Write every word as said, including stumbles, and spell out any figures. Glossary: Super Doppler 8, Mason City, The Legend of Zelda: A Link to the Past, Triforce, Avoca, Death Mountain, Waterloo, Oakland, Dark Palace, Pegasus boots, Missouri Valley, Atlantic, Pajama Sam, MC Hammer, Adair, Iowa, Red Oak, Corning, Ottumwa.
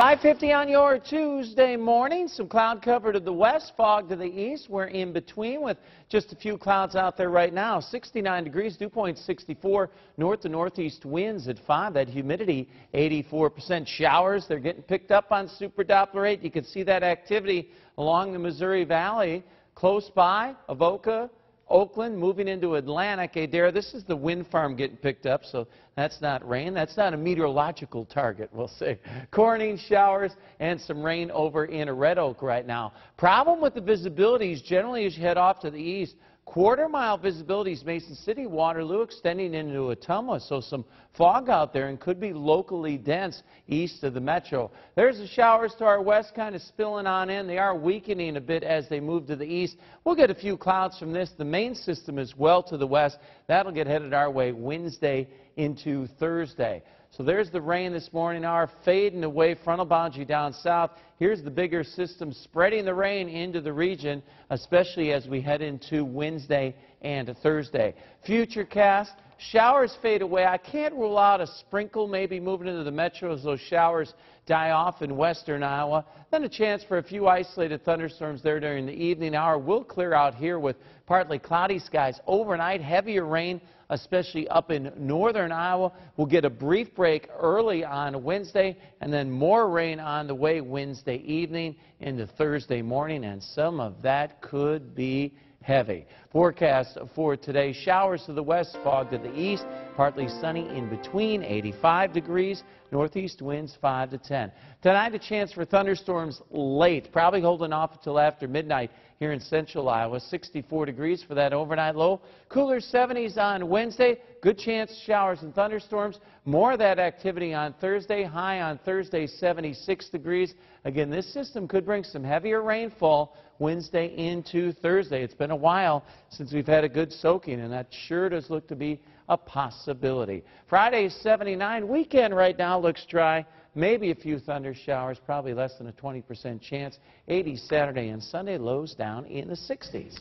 five fifty on your Tuesday morning, some cloud cover to the west, fog to the east. We're in between with just a few clouds out there right now. sixty-nine degrees, dew point sixty-four, north to northeast winds at five, that humidity eighty-four percent. Showers, they're getting picked up on Super Doppler eight. You can see that activity along the Missouri Valley, close by Avoca, Oakland, moving into Atlantic. Adair, this is the wind farm getting picked up, so that's not rain. That's not a meteorological target, we'll say. Corning showers and some rain over in Red Oak right now. Problem with the visibilities generally as you head off to the east, quarter-mile visibilities, Mason City, Waterloo, extending into Ottumwa, so some fog out there and could be locally dense east of the metro. There's the showers to our west kind of spilling on in. They are weakening a bit as they move to the east. We'll get a few clouds from this. The main system is well to the west. That'll get headed our way Wednesday into Thursday. So there's the rain this morning hour fading away, frontal boundary down south. Here's the bigger system spreading the rain into the region, especially as we head into Wednesday and Thursday. Futurecast, showers fade away. I can't rule out a sprinkle maybe moving into the metro as those showers die off in western Iowa. Then a chance for a few isolated thunderstorms there during the evening hour. We'll clear out here with partly cloudy skies. Overnight, heavier rain, especially up in northern Iowa. We'll get a brief break early on Wednesday, and then more rain on the way Wednesday evening into Thursday morning, and some of that could be heavy. Forecast for today, showers to the west, fog to the east, partly sunny in between, eighty-five degrees, northeast winds five to ten. Tonight, a chance for thunderstorms late, probably holding off until after midnight here in central Iowa, sixty-four degrees for that overnight low. Cooler seventies on Wednesday, good chance showers and thunderstorms. More of that activity on Thursday, high on Thursday, seventy-six degrees. Again, this system could bring some heavier rainfall Wednesday into Thursday. It's been a while since we've had a good soaking, and that sure does look to be a possibility. Friday, seventy-nine. Weekend right now looks dry. Maybe a few thunder showers, probably less than a twenty percent chance. eighty Saturday and Sunday, lows down in the sixties.